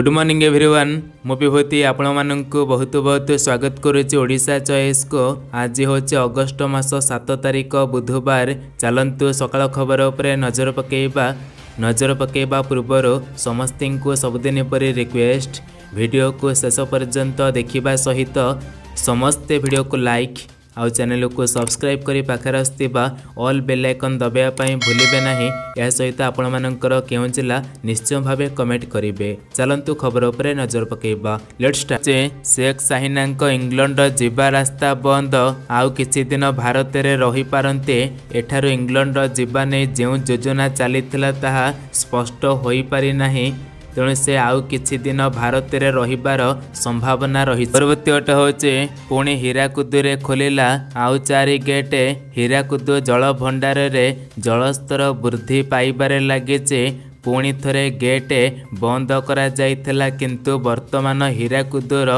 Good morning everyone, मो विभूति आपण मानक बहुत बहुत स्वागत करुच्ची ओडिशा चॉइस को। आज हूँ अगस्ट मास 7 तारीख बुधवार। चलतु सकाल खबर उपरे नजर पकेबा पूर्वर समस्त को सबदिन पर रिक्वेस्ट, वीडियो को शेष पर्यंत देखा सहित समस्ते वीडियो को लाइक आउ चैनल को सब्सक्राइब करी पाखर आसथिबा ऑल बेल आइकन दबाया पई भूलिबे नाही। या सहित आपण मानकर केउ जिला निश्चय भावे कमेंट करिवे। चलंतु खबर उपरे नजर पकेबा। Let's start. शेख साहिनांक इंग्लैंड जीवा रास्ता बंद, आउ किछि दिन भारत रे रही पारंते। एठारो इंग्लैंड जीवा नै जेउ योजना चलीथिला ताहा स्पष्ट होई पारि नाही, तेणु से आउ किछि दिन भारत रे रहिबार संभावना रही। पर्वतीय अट होचे पुणी हीराकुद रे खोलिला आउ 4 गेट। हीराकुद जल भंडार रे जलस्तर वृद्धि पाइबार लागिचे। पुणी थरे गेट बंद करा जाइथला, किंतु वर्तमान हीराकुदर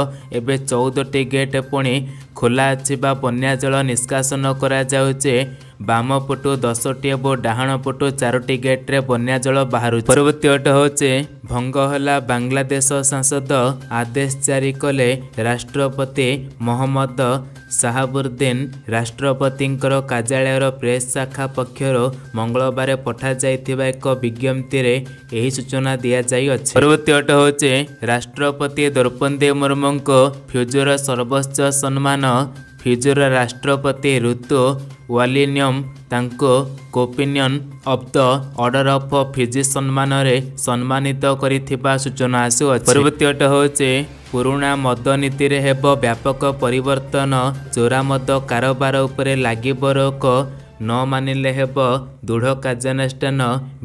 एबे 14टी गेट पुणी खोला अछि बा बन्या जल निष्कासन करा जाउचे। बाम पटु 10टी और डाहण पटु 4टी गेट्रे बन्या जल बाहर। परवर्ती अट होचे भंग हला बांग्लादेश सांसद आदेश जारी कले। राष्ट्रपति मोहम्मद शाहाबुद्दीन राष्ट्रपति कार्यालय प्रेस शाखा पक्षर मंगलवार पठा जाइथिबा एक विज्ञप्ति रे यही सूचना दि जाय अछि। परवर्ती अट होचे राष्ट्रपति द्रौपदी मुर्मू को फ्यूजर सर्वोच्च सम्मान फ्यूजर राष्ट्रपति ऋतु वालिनियम तांको companion of the order of Fiji सम्मान रे सम्मानित करिथिबा सूचना आसु अछि। पर्वतीय अट होचे पुराणा मद नीति रे हेब व्यापक परिवर्तन। चोरा मद कारोबार उपरे लागिब रोक, न मानिले हेब दृढ़ कार्यानुष्ठान।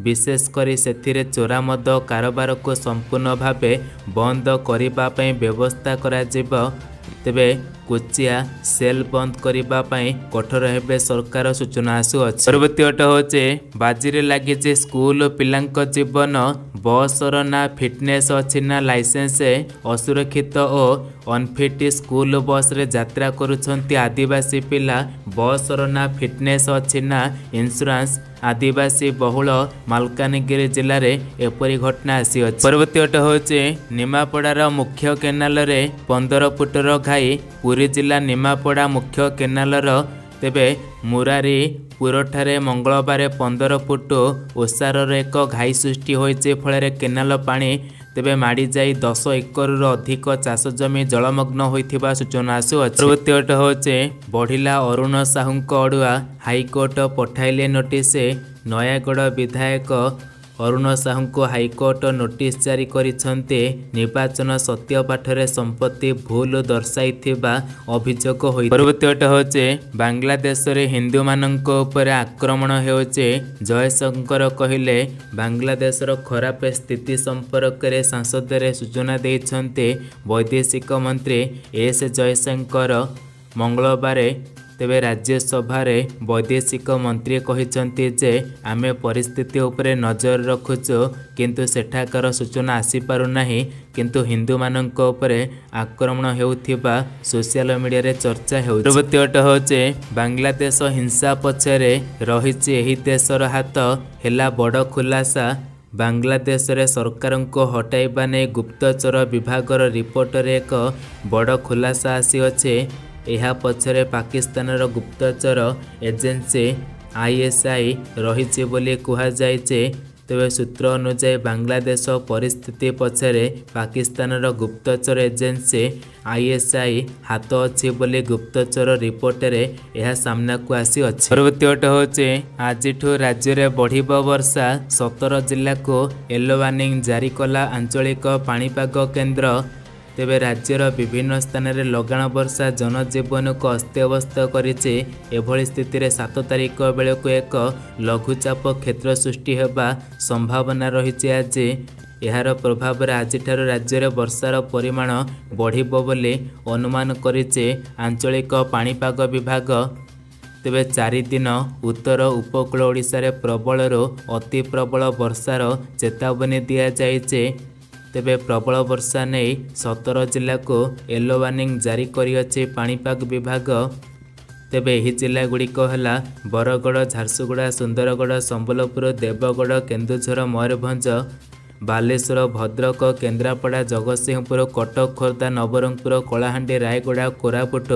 विशेषकर से चोरा मद कारोबार को संपूर्ण भाव बंद करने व्यवस्था करा जिबो। तेबे कोचिया सेल बंद करने कठोर हे सरकार सूचना आसु अछि। पर्वती अट होचे बाजी लगे स्कूल पिलांक जीवन। बसर ना फिटनेस अछि ना लाइसेंस। असुरक्षित और अनफिट स्कूल बस रे यात्रा करुछंती आदिवासी पिला। बसर ना फिटनेस अछि ना इंश्योरेंस। आदिवासी बहुल मालकानगिरी जिले में एपरी घटना आसी अछि। पर्वती अट होचे निमापड़ार मुख्य केनाल रे 15 फुटर घाई। पुरी जिला निमापड़ा मुख्य केनालर तेबे मुरारी पुरठारे मंगलवार 15 फुट ओसार एक घाई सृष्टि होइचे। फल केनाल पानी तेबे माड़ी जाई 10 एकरु अधिक चाष जमी जलमग्न होइथिबा सूचना आसु अछि। तृतीय अट होचे बढ़िला अरुण साहूक अड़ुआ। हाईकोर्ट पठाइले नोटिस। नयागढ़ विधायक अरुण साहू को हाईकोर्ट नोटिस जारी करिसंते। निर्वाचन सत्यपाठरे संपत्ति भूल दर्शाइथिबा अभियोग होई। पर्वतीय अट होचे बांग्लादेश रे हिंदू मानक ऊपर आक्रमण हेउचे। जयशंकर कहिले बांग्लादेश रो खराब स्थिति संपर्क रे सांसद रे सूचना देइछंते। वैदेशिक मंत्री एस जयशंकर मंगलवार तेबे राज्यसभा रे वैदेशिक मंत्री कहिसंती जे आमे परिस्थिति उपरे नजर रखुचो, किंतु सेठाकर सूचना आसी पारु नाही। किंतु हिंदू मानक उपरे आक्रमण हेउथिबा सोशल मीडिया रे चर्चा हेउ। पर्वतीय अट होचे बांग्लादेश हिंसा पछरे रहिचे एही देशर हात। हेला बड़ खुलासा। बांग्लादेश रे सरकार को हटाइबा नै गुप्तचर विभाग रिपोर्ट रे एक बड़ खुलासा आसी अछि। यह पछरे पाकिस्तान रो गुप्तचर एजेन्सी ISI रहिचे बोली कहा जाइचे। तेबे सूत्र अनुसार बांग्लादेश परिस्थिति पछरे पाकिस्तान रो गुप्तचर एजेन्सी ISI हाथ अछि बोली गुप्तचर रिपोर्ट रे यह सामना को आसी अछि। पर्वती अट होचे आज राज्य रे बढ़िबो वर्षा। 17 जिला को येलो वार्निंग जारी कला आंचलिक पाणीपाग केन्द्र। तेबे राज्यर विभिन्न स्थान रे लगाण वर्षा जनजीवन को अस्तव्यस्त करिचे। एभली स्थिति रे 7 तारीख बेले को एक लघुचाप क्षेत्र सृष्टि हेबा संभावना रहिचे। आज यार प्रभाव आज राज्य वर्षार परिमाण बढ़िबो बोली अनुमान करिचे आंचलिक पाणीपाग विभाग। तेबे 4 दिन उत्तर उपकूल ओडिशा रे प्रबल रो अति प्रबल वर्षार चेतावनी दिया जाइचे। तेबे प्रबल वर्षा नहीं 17 जिला को येलो वार्निंग जारी करिअछि पाणीपाग विभाग। तेबे यही जिला गुड़िक हला बरगढ़, झारसुगुड़ा, सुंदरगढ़, संबलपुर, देवगढ़, केन्दुझर, मयूरभंज। बालेश्वर भद्रक केन्द्रापड़ा जगत सिंहपुर कटक खोर्धा नवरंगपुर कलाहांडी रायगड़ा कोरापुट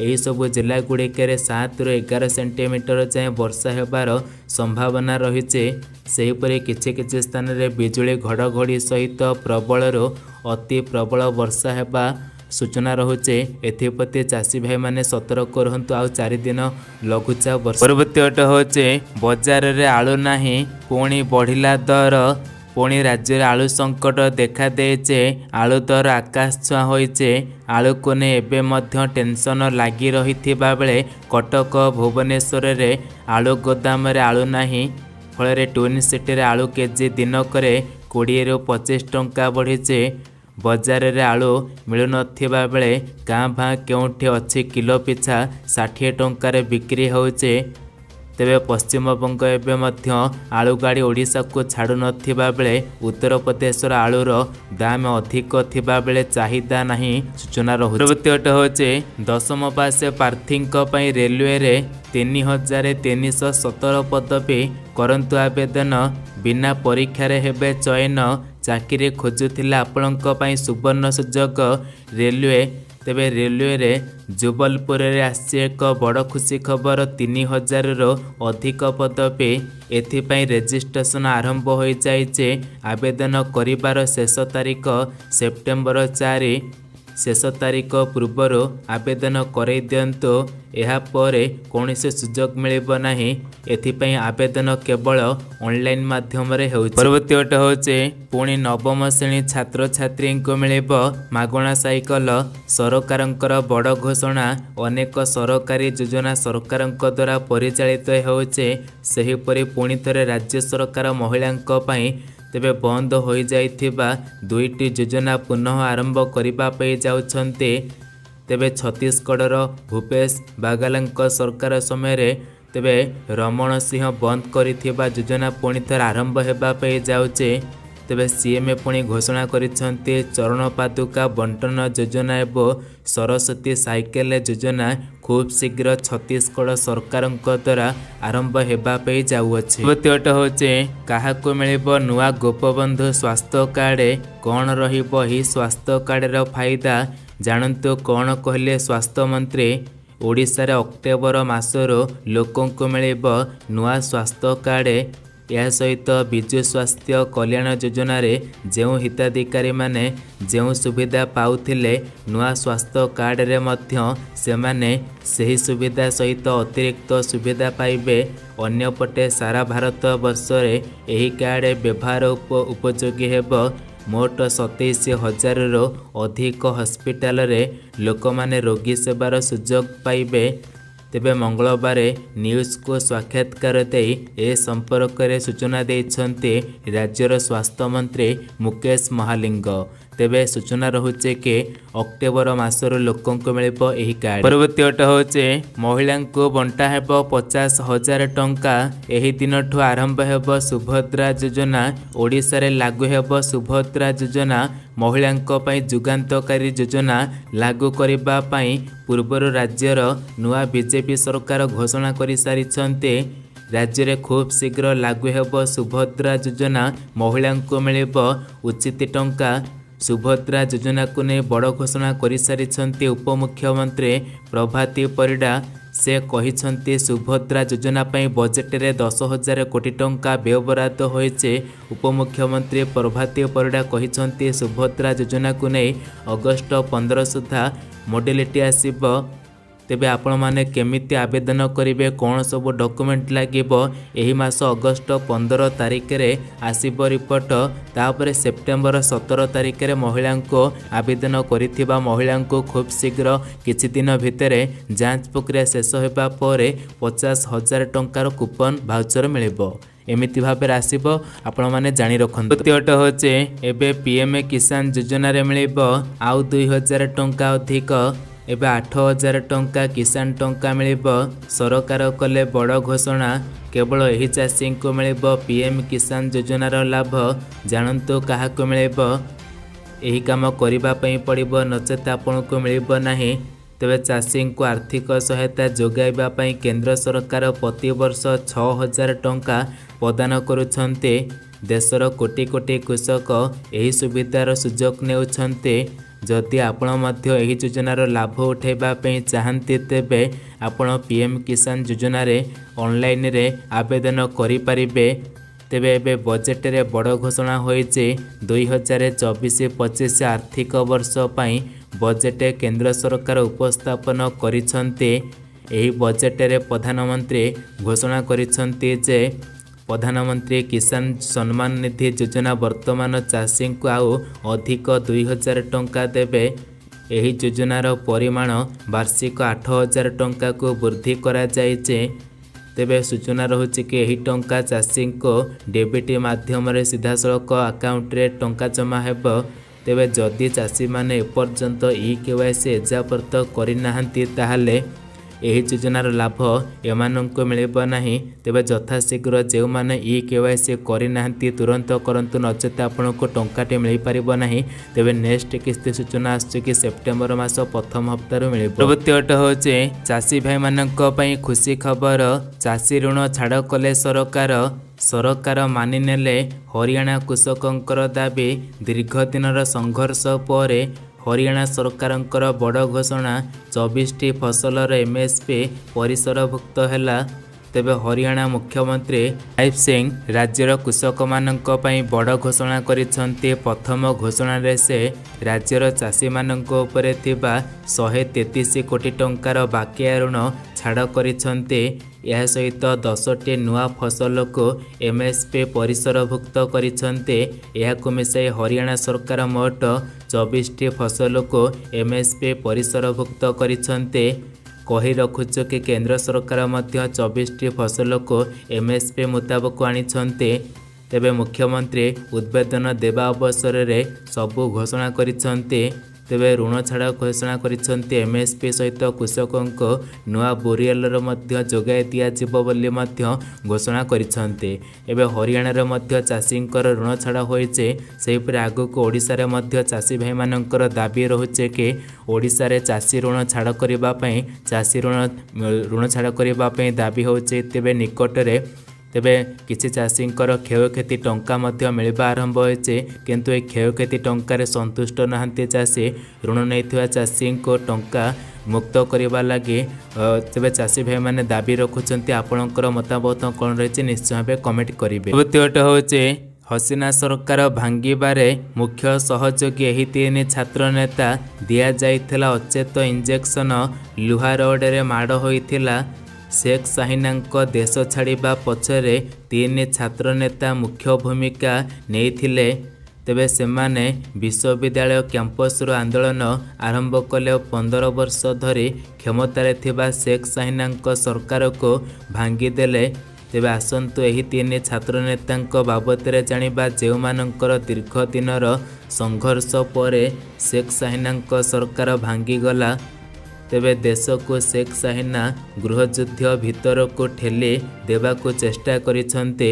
यह सब जिला गुड़िकर 7 ରୁ 11 सेंटीमीटर जाए वर्षा होबार संभावना रही है। सेपरि किछि किछि स्थान रे बिजुली घड़घड़ी सहित प्रबल रो अति प्रबल वर्षा होबा सूचना रहुचे। एथिप्रति चाषी भाई मैंने सतर्क रुहतु। आ 4 दिन लघुचाप वर्षा पर्वती अट होचे। बजार रे आलू नाही पुणी बढ़िला दर पुणी राज्य आलू संकट देखा देचे। आलू दर आकाश छुआ होइचे। आलू को ने एबे मध्य टेंशन लगी रही बेले कटक भुवनेश्वर रे आलू गोदाम रे आलू नाही फल ट्विन सिटी रे आलू केजी दिनक 20 ରୁ 25 टंका बढ़ीचे। बजार रे आलू मिलन बेले गाँ भाँ क्योंठी अच्छी किलो पिछा 60 टंकार बिक्री होचे। तेरे पश्चिम बंग आलू गाड़ी ओडिशा को छाड़ बेले उत्तर प्रदेश आलूर दाम अधिक थिबा बेले चाहिदा नहीं सूचना रहुचे। पर्वतीयट होचे। 10ମ पास प्रार्थी रेलवे रे 3,317 पदवी करंतु आवेदन बिना परीक्षार हेबे चयन चाकरी खोजुला आपण सुवर्ण सुजोग रेलवे। तेरे रेलवे रे जबलपुर रे आसी एक बड़ खुशी खबर 3,000 ରୁ अधिक पदवी एथिपाई रेजिस्ट्रेशन आरंभ हो जाए। आवेदन करिबार शेष तारीख सेप्टेम्बर 4। शेष तारीख पूर्वर आवेदन कराई दियंतु। एहापर कौन से सुजोग मिलबो नाही। एथिपाई आवेदन केवल ऑनलाइन माध्यम रे होउचे। पर्वतीयट होचे। पुणी 9ମ श्रेणी छात्र छात्री को मिलबो मागणा साइकल। सरकारंकर बड़ घोषणा अनेक सरकारी योजना सरकारंक द्वारा परिचालित होउचे। सेहीपरि पुणी थरे राज्य सरकार महिलांक पई तेबे बंद हो जाइथिबा 2ଟି योजना पुनः आरंभ करिबा पई जाउछन्ते। तेबे छत्तीसगढ़ भूपेश बागालंक सरकार समय रे तेबे रमण सिंह बंद करिथिबा योजना पुणी थर आरंभ हेबा पई जाउचे। तेबे सीएम पुणी घोषणा करिसन्ते चरण पादुका बंटन योजना एवं सरस्वती साइकेल योजना खूब शीघ्र छत्तीसगढ़ सरकारंक द्वारा आरंभ हेबा पई जाउअछि। तृतीयट होचे। काहाकु मिलिबो नुआ गोपबंधु स्वास्थ्य कार्ड कौन रहिबो ही स्वास्थ्य कार्ड रो फायदा जानंतु कौन कहले स्वास्थ्य मंत्री। ओडिशा रे अक्टोबर मासरो लोकंकु मिलिबो नुआ स्वास्थ्य कार्ड। यह सहित विजु स्वास्थ्य कल्याण योजन जो हिताधिकारी माने जो सुविधा पाउथिले नुआ स्वास्थ्य कार्ड रे मध्य सेमाने सही सुविधा सहित अतिरिक्त सुविधा पाइबे। अन्यपटे सारा भारत वर्ष रे एही कार्ड व्यवहार उपयोगी हेबो। मोट 27,000 ରୁ अधिक हॉस्पिटल रे लोक माने रोगी सेवार सुजोग पाइबे। तेबे मंगलवार न्यूज को साक्षात्कार दे ए संपर्क रे सूचना देइछन्ते राज्यर स्वास्थ्य मंत्री मुकेश महालिंग। तेबे सूचना रहुचे कि अक्टोबर मासर लोकंक मिलिबो एही कार्ड। पर्वती अट होचे। महिलांकु बंटा हेबो 50,000 टंका। एही दिन ठु आरंभ हेबो सुभद्रा योजना। ओडिशा रे लागू हेबो सुभद्रा योजना। महिलांको पई जुगांतकारी योजना लागू करिबा पई पूर्वरु राज्यर नुआ बीजेपी सरकार घोषणा करि सारिछन्ते। राज्य रे खूब शीघ्र लागू हेबो सुभद्रा योजना। महिलांको मिलिबो उचित टंका। सुभद्रा योजना को ने बड़ घोषणा करि सारिछन्ते उपमुख्यमंत्री प्रभाती परिडा। से कहिछन्ते सुभद्रा योजना पई बजेट रे 10,000 କୋଟି टंका व्ययबराद होइचे। उपमुख्यमंत्री प्रभाती परिडा कहिछन्ते सुभद्रा योजना को ने अगस्ट 15 सुधा मोडेलिटी आसीबो। तेबे आपण माने केमिति आवेदन करिवे कौन सब डॉक्यूमेंट लागिबो एही मास अगस्ट 15 तारिख रे आसीबो रिपोर्ट। तापरे सेप्टेम्बर 17 तारिख रे महिलांको आवेदन करिथिबा महिलांको खूब शीघ्र किछि दिन भितरे जांच प्रक्रिया शेष हेबा परे 50,000 टंकार कूपन भाउचर मिलिबो। एमिति भाव आसब आपण मैंने जाणी रखते। तृतीयट होचे। एबे पीएम किसान योजना रे मिलिबो आउ 2,000 टंका अधिक। एबे 8,000 टंका किसान टंका मिलिबो। सरकार कले बड़ घोषणा केवल यही चाषी को मिलिबो पीएम किसान योजनार लाभ। जानंतु काहाकु मिलिबो। एही काम करिबा पई पड़िबो नचेत आपनको मिलिबो नाही। तेबे चाषी को आर्थिक सहायता जोगाइबा पई केंद्र सरकार प्रति वर्ष 6,000 टंका प्रदान करुछन्ते। देशर कोटि कोटि कृषक यही सुविधार सुजोग नेउछन्ते। जदि आपण मध्य एही योजनार लाभ उठाइबा पई चाहन्ते तेबे आपण पीएम किसान योजना रे ऑनलाइन रे आवेदन करि परिबे। तेबे एबे बजेट रे बड़ घोषणा होई जे 2024-25 आर्थिक वर्ष पई बजेट केंद्र सरकार उपस्थापन करिसन्ते। एही बजेट रे प्रधानमंत्री घोषणा करिसन्ते जे प्रधानमंत्री किसान सम्मान निधि योजना वर्तमान चाषी को आउ अधिक 2000 टंका देबे। एही योजनार परिमाण वार्षिक 8000 टंका को वृद्धि करा जाय जे। तेबे सूचना रहुछि कि एही टंका चाषी को डेबिट माध्यम रे सीधासलख अकाउंट रे टंका जमा हेबो। तेबे जदि चाषी माने एपर्यंत EKYC एजापर्त करि नाहंती ताहाले एही योजनार लाभ एमानंकु मिलिबो नाही। तेबे यथाशीघ्र जे माने EKYC करि नाहंती तुरंत करंतु नचेत आपनको टंकाटे मिलि पारिबो नाही। तेबे नेक्स्ट किस्ती सूचना आसु कि सेप्टेम्बर मास प्रथम हप्तारु मिलिबो। प्रवृत्तिटा होचे चासी भाई माननको पई खुशी खबर। चासी ऋण छाड़ कले सरकार। सरकार मानि नेले हरियाणा कृषकंकर दाबी। दीर्घ दिनर संघर्ष परे हरियाणा सरकारंकर बड़ घोषणा 24टी फसलर MSP परिसरभुक्त है। तेबे हरियाणा मुख्यमंत्री राजीव सिंह राज्यर कृषक माननक पई बड़ घोषणा करिसन्ते। प्रथम घोषणा रे से राज्यर चाषी माननक उपरे थिबा 133 कोटी टंकार बाकिया ऋण छाड़ करिसन्ते। यह सहित 10टी नुआ फसल को MSP परिसरभुक्त करिसन्ते। यह मिसाई हरियाणा सरकार मोट 24टी फसल को MSP परिसरभुक्त करिसन्ते। कही रखुच कि केंद्र सरकार 24टी फसल को MSP मुताबक आनिछन्ते। तेबे मुख्यमंत्री उद्बोधन देवा अवसर रे सबु घोषणा करिसन्ते। तेबे ऋण छाड़ घोषणा करिसन्ते। MSP सहित कृषकों नुआ बोरियालर मध्य जोगाई दियाजिबो बोली मध्य घोषणा करिसन्ते। एबे हरियाणार मध्य चाषींकर ऋण छाड़ होइचे। सेहिपर आगुक ओडिशारे मध्य चाषी भाई मानंकर दाबी रहुचे कि ओडिशारे चाषी ऋण छाड़ करिबा पई ऋण छाड़ करिबा पई दाबी होइचे। तेबे निकटरे तेबे किसी चाषींकर क्षयक्षति टंका मध्य मिलवा आरंभ होइचे। किंतु ए क्षयक्षति टंकार संतुष्ट नहंते चाषी। ऋण नैथिवा चाषी को टंका मुक्त करबा लागि तेबे चाषी भाई माने दाबी रखुचंती। आपणकर मतामत कोन रहिचे निश्चय भाबे कमेंट करिवे। तृतीयटा होइचे हसीना सरकार भांगिबारे मुख्य सहयोगी एही तीन छात्र नेता। दिया जाइथिला अचेत इंजेक्शन। लुहा रोड रे माड़ होइथिला। शेख साहिना देश छाड़ा पछरे तीन छात्र नेता मुख्य भूमिका नहीं। तेबे सेमाने विश्वविद्यालय कैंपस आंदोलन आरंभ कले। 15 वर्ष धरी क्षमतार थिबा शेख साहिना सरकार को भांगीदेले। तेबे आसंतु एही तीन छात्र नेता बाबत जानिबा जे मानकर दीर्घ दिनर संघर्ष पर शेख साहिना सरकार भांगीगला। तेबे देश को शेख साहिना गृहयुद्ध भीतर को ठेली देवा को चेष्टा करिसन्ते।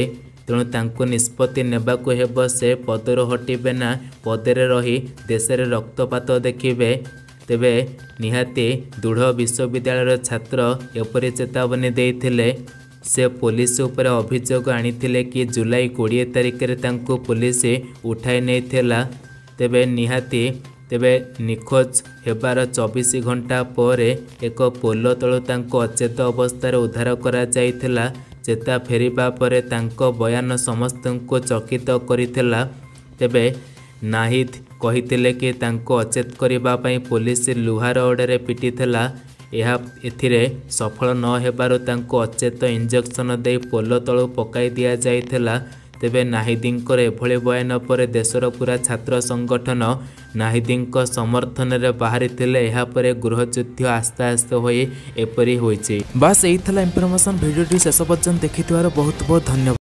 तेणु तांको निष्पत्ति नेबाको हेबो। से पदर हटिबे ना पदरे रही देशरे रक्तपात देखिबे। तेबे निहाती दृढ़ विश्वविद्यालय छात्र एपरि चेतावनी देइथिले। से पुलिस उपर अभियोग आनिथिले कि जुलाई 20 तारिख रे तांको पुलिस उठाई नैथिला। तेबे निहाती तेबे निखोज हेबार 24 घंटा पर एक पोल तलु तांको अचेत अवस्था उद्धार करा जाइथिला। चेता फेरिबा परे तांको बयान समस्त को चकित करिथिला। तेबे नाहिद कहिथिले कि तांको अचेत करिबा पई पुलिस लुहा रोडरे पिटिथिला। यह एथिरे सफल न हेबारु तांको अचेत इंजेक्शन दे पोल तलु पकाई दिया जाइथिला। तेबे नाहिदींकर एभली बयान पर देशर पूरा छात्र संगठन नाहिदींक समर्थन रे बाहरी थिले। एहा परे गृहयुद्ध आस्ते आस्ते होई एपरि होईची। बस एइथला इन्फॉर्मेशन भिडियोटी शेष पर्यंत देखितवार बहुत बहुत धन्यवाद।